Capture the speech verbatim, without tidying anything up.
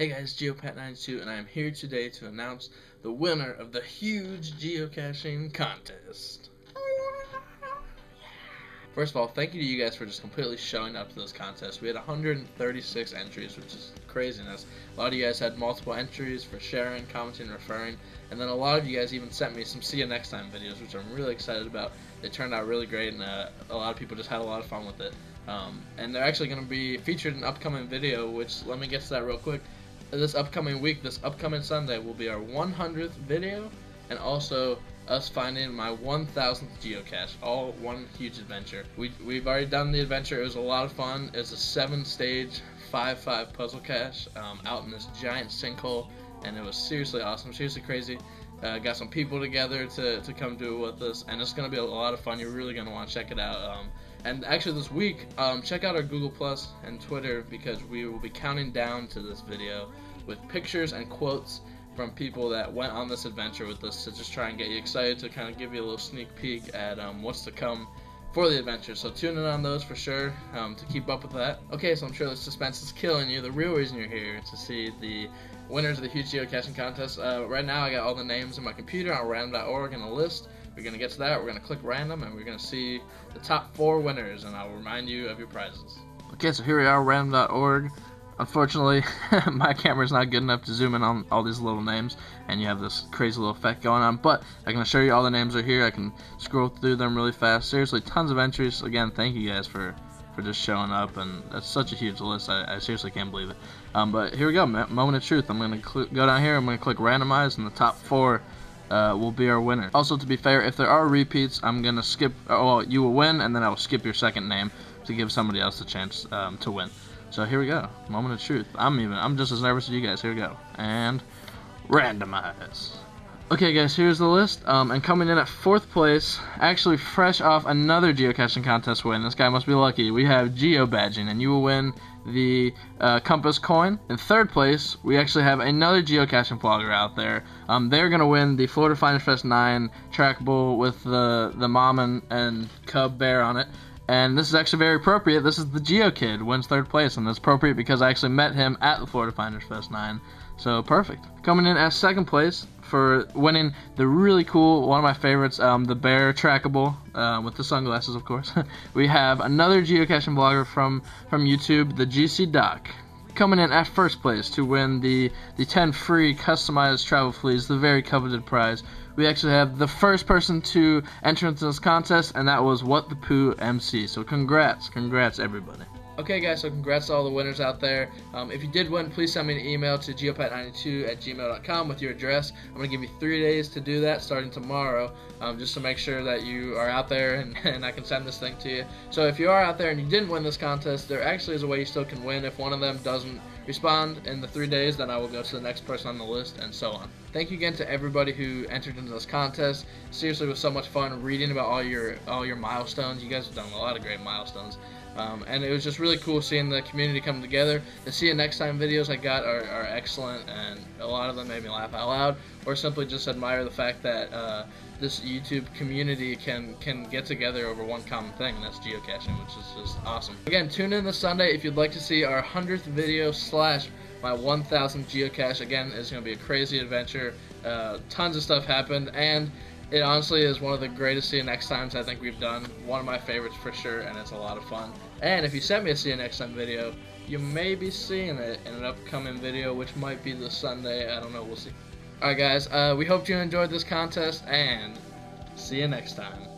Hey guys, Geopat ninety-two, and I am here today to announce the winner of the huge geocaching contest. First of all, thank you to you guys for just completely showing up to this contest. We had one hundred thirty-six entries, which is craziness. A lot of you guys had multiple entries for sharing, commenting, referring, and then a lot of you guys even sent me some see you next time videos, which I'm really excited about. They turned out really great, and uh, a lot of people just had a lot of fun with it. Um, and they're actually going to be featured in an upcoming video, which, let me get to that real quick. This upcoming week, this upcoming Sunday, will be our one hundredth video, and also us finding my one thousandth geocache, all one huge adventure. We, we've already done the adventure. It was a lot of fun. It's a seven-stage, five five puzzle cache um, out in this giant sinkhole, and it was seriously awesome, seriously crazy. Uh, got some people together to, to come do it with us, and it's going to be a lot of fun. You're really going to want to check it out. Um, and actually this week, um, check out our Google Plus and Twitter, because we will be counting down to this video with pictures and quotes from people that went on this adventure with us to just try and get you excited, to kind of give you a little sneak peek at um, what's to come for the adventure. So tune in on those for sure um, to keep up with that. Okay, so I'm sure the suspense is killing you. The real reason you're here is to see the winners of the huge geocaching contest. Uh, right now I got all the names in my computer on random dot org in a list. We're going to get to that. We're going to click random, and we're going to see the top four winners, and I'll remind you of your prizes. Okay, so here we are, random dot org. Unfortunately, my camera's not good enough to zoom in on all these little names, and you have this crazy little effect going on, but I can assure you all the names are here. I can scroll through them really fast. Seriously, tons of entries. Again, thank you guys for, for just showing up, and that's such a huge list. I, I seriously can't believe it. Um, but here we go, moment of truth. I'm going to go down here, I'm going to click randomize, and the top four uh, will be our winner. Also, to be fair, if there are repeats, I'm going to skip, oh, well, you will win, and then I will skip your second name to give somebody else a chance um, to win. So here we go, moment of truth. I'm even, I'm just as nervous as you guys. Here we go, and randomize. Okay guys, here's the list, um, and coming in at fourth place, actually fresh off another geocaching contest win, this guy must be lucky, we have Geo Badging, and you will win the uh, Compass Coin. In third place, we actually have another geocaching vlogger out there. Um, they're gonna win the Florida Finders Fest nine Track Bowl with the, the mom and, and cub bear on it. And this is actually very appropriate. This is the GeoKid, wins third place, and that's appropriate because I actually met him at the Florida Finders Fest nine, so perfect. Coming in as second place for winning the really cool, one of my favorites, um, the Bear Trackable, uh, with the sunglasses, of course. We have another geocaching blogger from, from YouTube, the G C Doc. Coming in at first place to win the, the ten free customized travel fleas, the very coveted prize. We actually have the first person to enter into this contest, and that was What the Pooh M C. So congrats, congrats everybody. Okay guys, so congrats to all the winners out there. Um, if you did win, please send me an email to geopat ninety-two at gmail dot com with your address. I'm going to give you three days to do that starting tomorrow, um, just to make sure that you are out there and, and I can send this thing to you. So if you are out there and you didn't win this contest, there actually is a way you still can win. If one of them doesn't respond in the three days, then I will go to the next person on the list, and so on. Thank you again to everybody who entered into this contest. Seriously, it was so much fun reading about all your all your milestones. You guys have done a lot of great milestones. Um, and it was just really cool seeing the community come together. The see you next time videos I got are, are excellent, and a lot of them made me laugh out loud, or simply just admire the fact that uh, this YouTube community can can get together over one common thing, and that's geocaching, which is just awesome. Again, tune in this Sunday if you'd like to see our hundredth video slash my one thousandth geocache. Again, it's going to be a crazy adventure. Uh, tons of stuff happened, and it honestly is one of the greatest see you next times I think we've done. One of my favorites for sure, and it's a lot of fun. And if you sent me a see you next time video, you may be seeing it in an upcoming video, which might be this Sunday. I don't know, we'll see. Alright guys, uh, we hope you enjoyed this contest, and see you next time.